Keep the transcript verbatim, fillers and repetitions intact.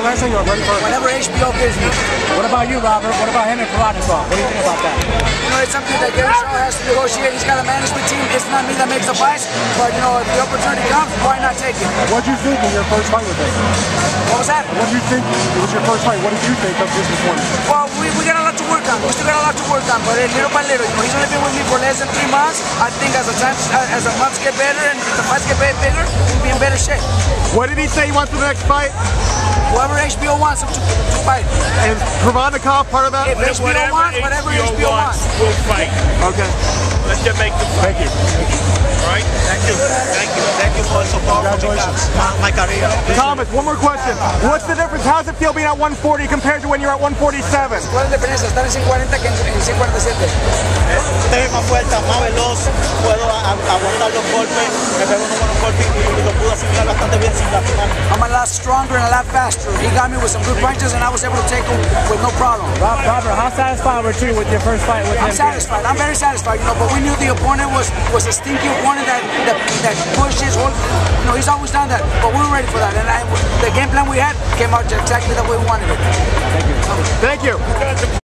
blessing or what? Whatever H B O gives me. What about you, Robert? What about him and Provodnikov? What do you think about that? You know, it's something that Gary Shaw has to negotiate. He's got a management team. It's not me that makes the fights, but you know, if the opportunity comes, why not take it? What did you think of your first fight with him? What was that? What did you think? It was your first fight. What did you think of this performance? Well, we, we got a lot to work on. We still got a lot to work on, but little by little, you know, he's only been with me for less than three months. I think as the times, as the months get better and the fights get bigger, we'll be in better shape. What did he say he wants for the next fight? Whoever H B O wants him to, to fight. Is Provodnikov part of that? If H B O whatever wants, whatever H B O, H B O wants, wants, we'll fight. Okay. Let's just make the fight. Thank you. All right? Thank you. Thank you. Thank you for so far. Congratulations. My career. Thomas, one more question. What's the difference? How does it feel being at one forty compared to when you're at one forty-seven? ¿Cuál es la diferencia? Estar en one forty que en one forty-seven. Estoy más fuerte, más veloz. Puedo aguantar los golpes. Me pego unos buenos golpes y lo pude asimilar bastante bien sin lastimar. I'm a lot stronger and a lot faster. He got me with some good punches and I was able to take him with no problem. Robert, how satisfied were you with your first fight with him? I'm satisfied. I'm very satisfied, you know, but we knew the opponent was was a stinky opponent that that, that pushes. You know, he's always done that, but we were ready for that, and I, the game plan we had came out exactly the way we wanted it. Thank you. Thank you.